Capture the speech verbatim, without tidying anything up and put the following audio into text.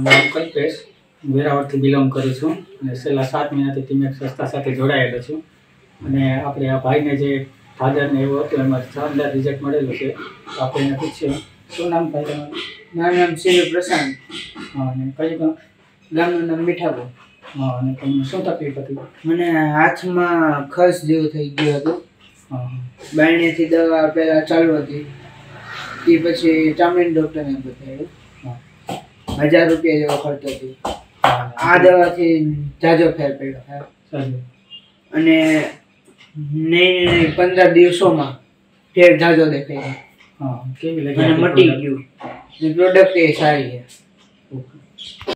મકઈ પેશ વેરાવળથી belong કરું છું અને છેલ્લા સાત મહિનાથી ટીમેક સંસ્થા સાથે જોડાયેલો છું અને આપણે આ ભાઈને જે ફાધરને એવો હતો એમાં શાનદાર રિઝલ્ટ મળેલું છે તો આપણે એને પૂછીએ શું નામ ભાઈ તમારું? મારું નામ શિવ પ્રશાંત. હા, અને કયું ગામનું નામ? મીઠાપુર. હા, અને તમને શું તકલીફ હતી? મને હાથમાં ખસ જેવું થઈ ગયું હતું. હા, બાયણેથી દવા પહેલાં ચાલુ હતી તે પછી ચામડીના ડૉક્ટરને બતાવ્યું. હા, હજાર રૂપિયા જેવો ખર્ચો થયો. આ દવાથી જાજો ફેર પડ્યો. અને નહીં પંદર દિવસોમાં ફેર જાજો દેખાય. હા, કેવી લાગી? મને મટી ગયું. પ્રોડક્ટ એ સારી છે. ઓકે.